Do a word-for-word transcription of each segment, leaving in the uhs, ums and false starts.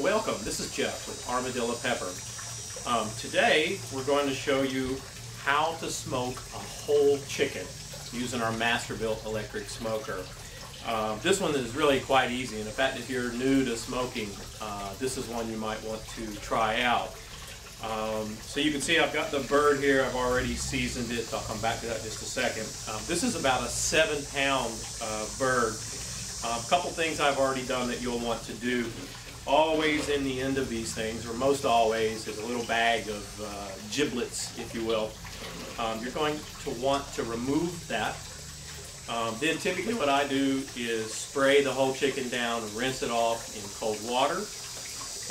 Welcome, this is Jeff with Armadillo Pepper. Um, today we're going to show you how to smoke a whole chicken using our Masterbuilt electric smoker. Uh, this one is really quite easy, and in fact if you're new to smoking, uh, this is one you might want to try out. Um, so you can see I've got the bird here, I've already seasoned it, so I'll come back to that in just a second. Um, this is about a seven pound uh, bird. Uh, a couple things I've already done that you'll want to do. Always in the end of these things, or most always, is a little bag of uh, giblets, if you will. Um, you're going to want to remove that. Um, then typically what I do is spray the whole chicken down, rinse it off in cold water,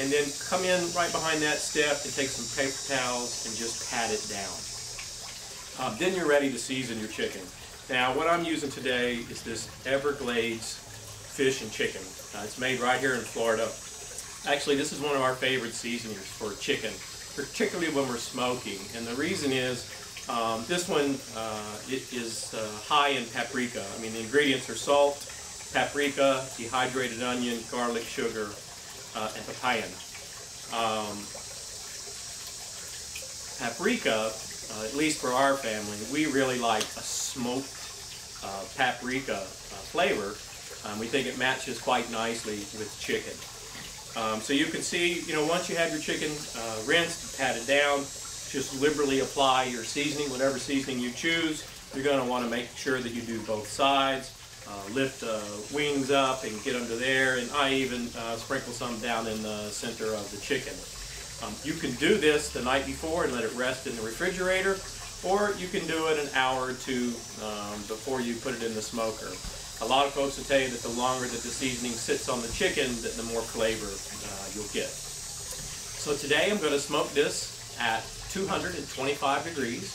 and then come in right behind that step and take some paper towels and just pat it down. Um, then you're ready to season your chicken. Now what I'm using today is this Everglades Fish and Chicken. Uh, it's made right here in Florida. Actually, this is one of our favorite seasonings for chicken, particularly when we're smoking. And the reason is, um, this one uh, it is uh, high in paprika. I mean, the ingredients are salt, paprika, dehydrated onion, garlic, sugar, uh, and papayan. Um, paprika, uh, at least for our family, we really like a smoked uh, paprika uh, flavor. Um, we think it matches quite nicely with chicken. Um, so you can see, you know, once you have your chicken uh, rinsed, patted down, just liberally apply your seasoning, whatever seasoning you choose. You're going to want to make sure that you do both sides, uh, lift the uh, wings up and get under there, and I even uh, sprinkle some down in the center of the chicken. Um, you can do this the night before and let it rest in the refrigerator, or you can do it an hour or two um, before you put it in the smoker. A lot of folks will tell you that the longer that the seasoning sits on the chicken, that the more flavor uh, you'll get. So today I'm going to smoke this at two hundred twenty-five degrees.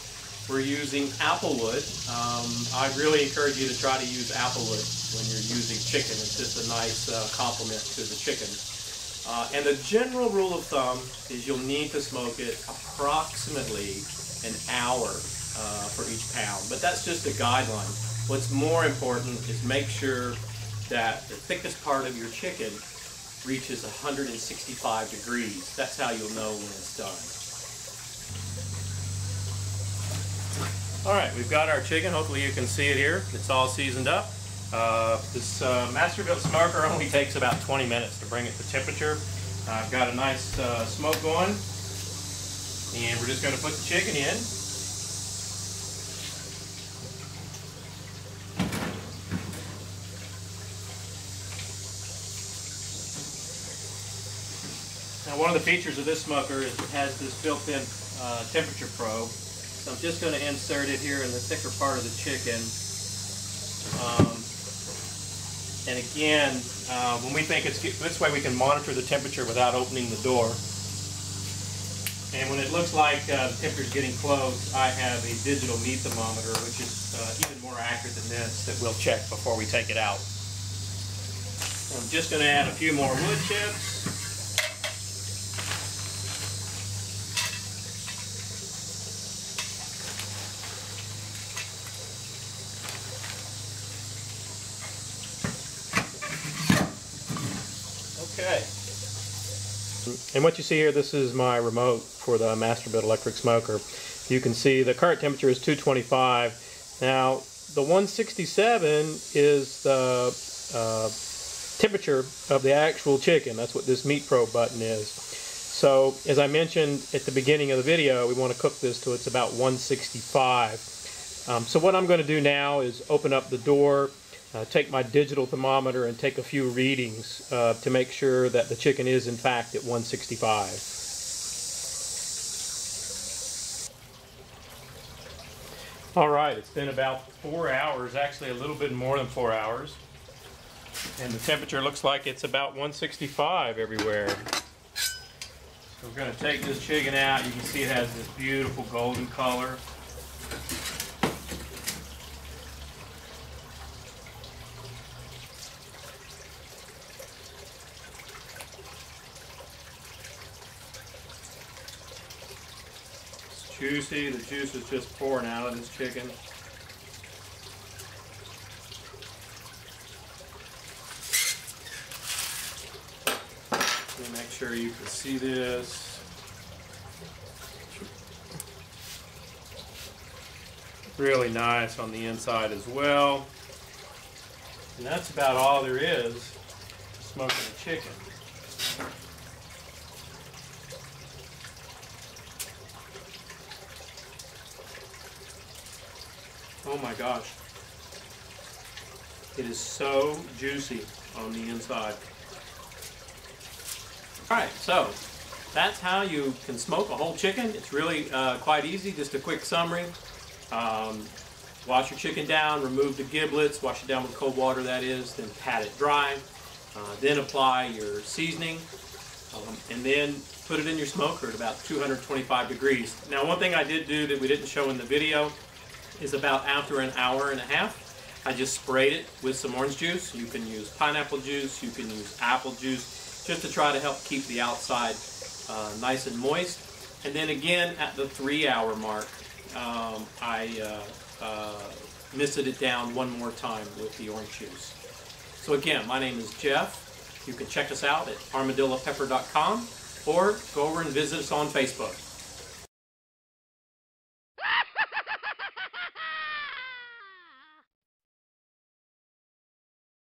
We're using applewood. Um, I really encourage you to try to use applewood when you're using chicken. It's just a nice uh, complement to the chicken. Uh, and the general rule of thumb is you'll need to smoke it approximately an hour uh, for each pound, but that's just a guideline. What's more important is make sure that the thickest part of your chicken reaches one hundred sixty-five degrees. That's how you'll know when it's done. All right, we've got our chicken. Hopefully you can see it here. It's all seasoned up. Uh, this uh, Masterbuilt smoker only takes about twenty minutes to bring it to temperature. Uh, I've got a nice uh, smoke going, and we're just going to put the chicken in. Now, one of the features of this smoker is it has this built-in uh, temperature probe. So I'm just going to insert it here in the thicker part of the chicken. Um, and again, uh, when we think it's this way, we can monitor the temperature without opening the door. And when it looks like uh, the temperature's getting close, I have a digital meat thermometer, which is uh, even more accurate than this, that we'll check before we take it out. So I'm just going to add a few more wood chips. Okay. And what you see here, this is my remote for the Masterbuilt electric smoker. You can see the current temperature is two twenty-five. Now, the one sixty-seven is the uh, temperature of the actual chicken. That's what this meat probe button is. So, as I mentioned at the beginning of the video, we want to cook this till it's about one sixty-five. Um, so what I'm going to do now is open up the door, Uh, take my digital thermometer and take a few readings uh, to make sure that the chicken is in fact at one sixty-five. All right, it's been about four hours, actually a little bit more than four hours. And the temperature looks like it's about one sixty-five everywhere. So we're going to take this chicken out. You can see it has this beautiful golden color. Juicy, the juice is just pouring out of this chicken. me make sure you can see this. Really nice on the inside as well. And that's about all there is to smoking a chicken. Oh my gosh. It is so juicy on the inside. Alright, so that's how you can smoke a whole chicken. It's really uh, quite easy. Just a quick summary. Um, wash your chicken down, remove the giblets, wash it down with cold water, that is, then pat it dry. Uh, then apply your seasoning, um, and then put it in your smoker at about two hundred twenty-five degrees. Now, one thing I did do that we didn't show in the video is about after an hour and a half, I just sprayed it with some orange juice. You can use pineapple juice, you can use apple juice, just to try to help keep the outside uh, nice and moist. And then again, at the three hour mark, um, I uh, uh, misted it down one more time with the orange juice. So again, my name is Jeff. You can check us out at armadillo pepper dot com or go over and visit us on Facebook.